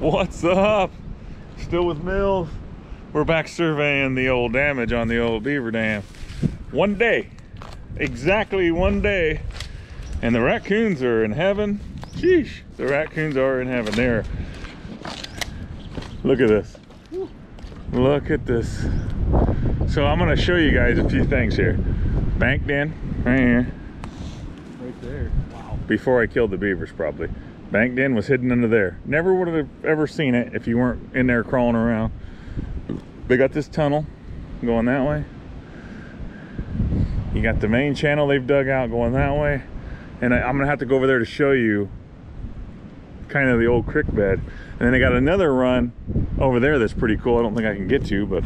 What's up? Still with Mills. We're back surveying the old damage on the old beaver dam. One day, exactly one day, and the raccoons are in heaven. Sheesh, the raccoons are in heaven. There. Look at this. Look at this. So I'm gonna show you guys a few things here. Bank den, right here. Right there. Wow. Before I killed the beavers, probably. Bank den was hidden under there. Never would have ever seen it if you weren't in there crawling around. They got this tunnel going that way. You got the main channel they've dug out going that way. And I'm gonna have to go over there to show you kind of the old creek bed. And then they got another run over there that's pretty cool. I don't think I can get to, but.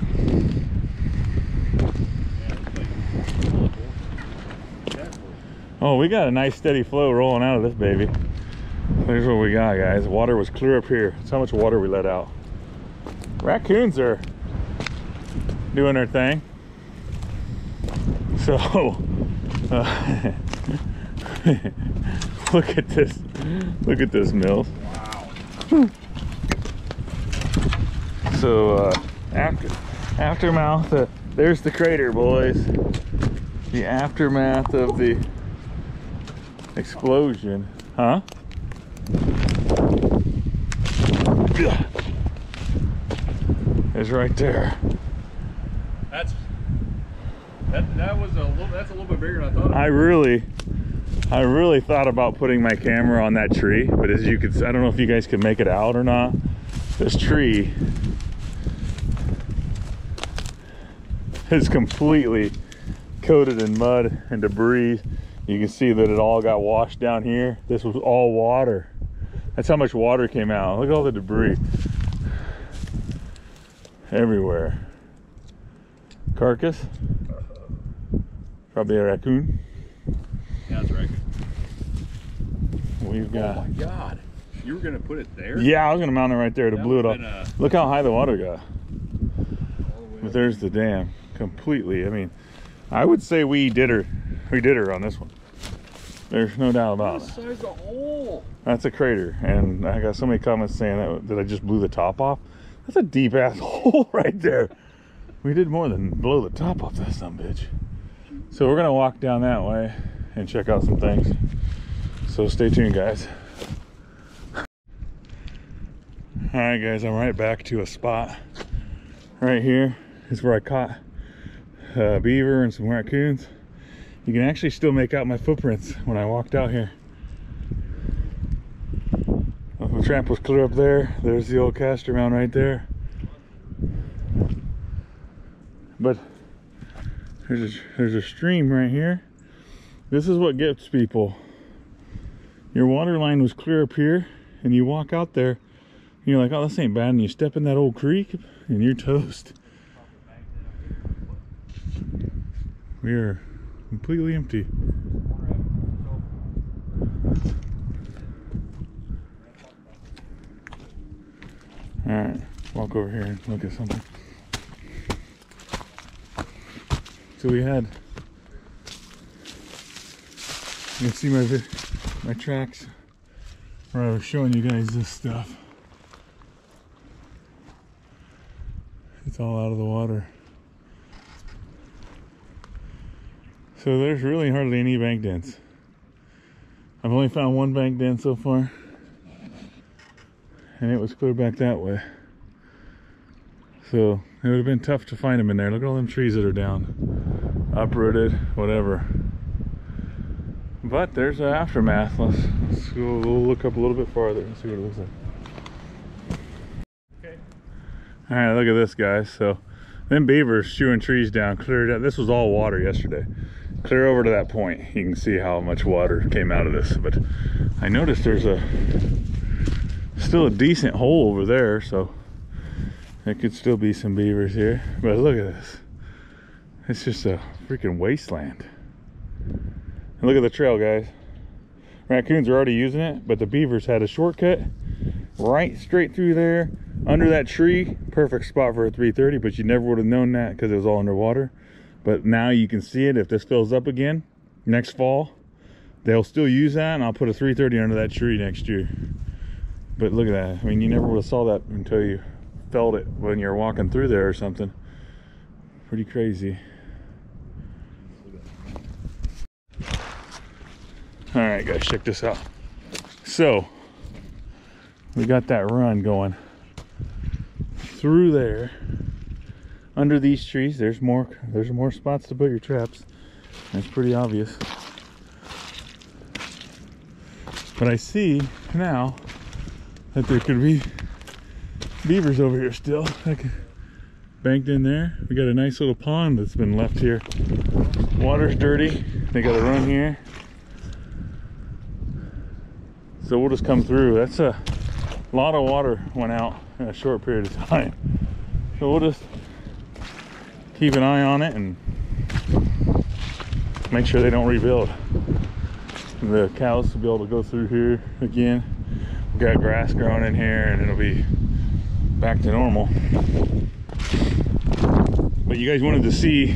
Oh, we got a nice steady flow rolling out of this baby. Here's what we got, guys. Water was clear up here. That's how much water we let out. Raccoons are doing their thing. So, look at this. Look at this, Mills. Wow. So, aftermath. There's the crater, boys. The aftermath of the explosion. Huh? It's right there. That's a little bit bigger than I thought. I really thought about putting my camera on that tree, but as you could, I don't know if you guys could make it out or not. This tree is completely coated in mud and debris. You can see that it all got washed down here. This was all water. That's how much water came out. Look at all the debris everywhere. Carcass, probably a raccoon. Yeah, it's a raccoon. We've got, oh my god, you were gonna put it there? Yeah, I was gonna mount it right there to blew it off. Look how high the water got. But there's the dam completely. I mean, I would say we did her on this one. There's no doubt about it. There's a hole. That's a crater, and I got so many comments saying that I just blew the top off. That's a deep ass hole right there. We did more than blow the top off that sumbitch. So we're gonna walk down that way and check out some things. So stay tuned, guys. All right, guys, I'm right back to a spot right here. This is where I caught beaver and some raccoons. You can actually still make out my footprints when I walked out here. The tramp was clear up there. There's the old castor mound right there. But there's a stream right here. This is what gets people. Your water line was clear up here, and you walk out there, and you're like, oh, this ain't bad, and you step in that old creek, and you're toast. We are completely empty. All right, walk over here and look at something. So we had, you can see my tracks where I was showing you guys this stuff. It's all out of the water. So there's really hardly any bank dens. I've only found one bank den so far. And it was clear back that way. So it would have been tough to find them in there. Look at all them trees that are down, uprooted, whatever. But there's an aftermath. Let's go look up a little bit farther and see what it looks like. Okay. All right, look at this, guys. So them beavers chewing trees down, cleared out. This was all water yesterday. Clear over to that point. You can see how much water came out of this. But I noticed there's still a decent hole over there, so there could still be some beavers here. But look at this, it's just a freaking wasteland. And look at the trail, guys. Raccoons are already using it, but the beavers had a shortcut right straight through there under that tree. Perfect spot for a 330, but you never would have known that because it was all underwater. But now you can see it. If this fills up again next fall, they'll still use that, and I'll put a 330 under that tree next year. But look at that. I mean, you never would have saw that until you felt it when you're walking through there or something. Pretty crazy. All right, guys, check this out. So we got that run going through there under these trees. There's more spots to put your traps. That's pretty obvious. But I see now that there could be beavers over here still. Okay. Banked in there. We got a nice little pond that's been left here. Water's dirty. They got to run here. So we'll just come through. That's a lot of water went out in a short period of time. So we'll just keep an eye on it and make sure they don't rebuild. The cows will be able to go through here again. We've got grass growing in here and it'll be back to normal. But you guys wanted to see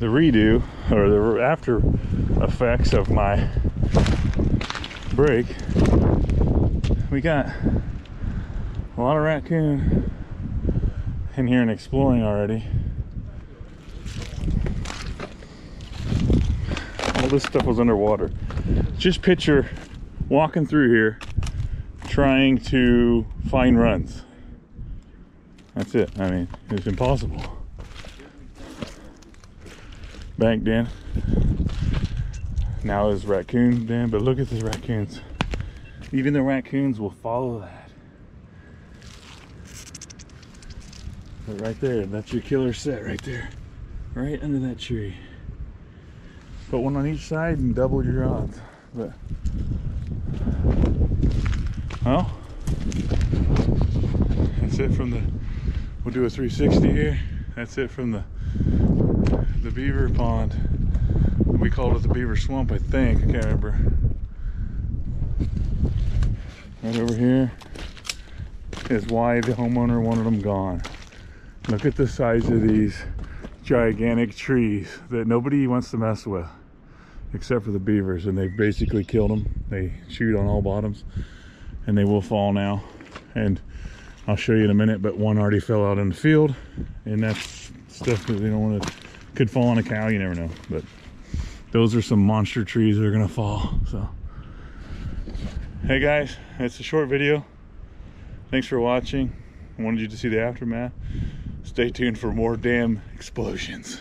the redo or the after effects of my break. We got a lot of raccoon in here and exploring already. All this stuff was underwater. Just picture walking through here trying to find runs. That's it. I mean, it's impossible. Bank den. Now is raccoon den, but look at these raccoons. Even the raccoons will follow that. But right there, that's your killer set right there. Right under that tree. Put one on each side and double your odds. But, well, that's it from the, we'll do a 360 here. That's it from the beaver pond. We called it the beaver swamp, I think. I can't remember. Right over here is why the homeowner wanted them gone. Look at the size of these gigantic trees that nobody wants to mess with except for the beavers, and they've basically killed them. They shoot on all bottoms and they will fall now, and I'll show you in a minute, but one already fell out in the field, and that's stuff that they don't want to, could fall on a cow, you never know. But those are some monster trees that are gonna fall. So hey guys, it's a short video. Thanks for watching. I wanted you to see the aftermath. Stay tuned for more damn explosions.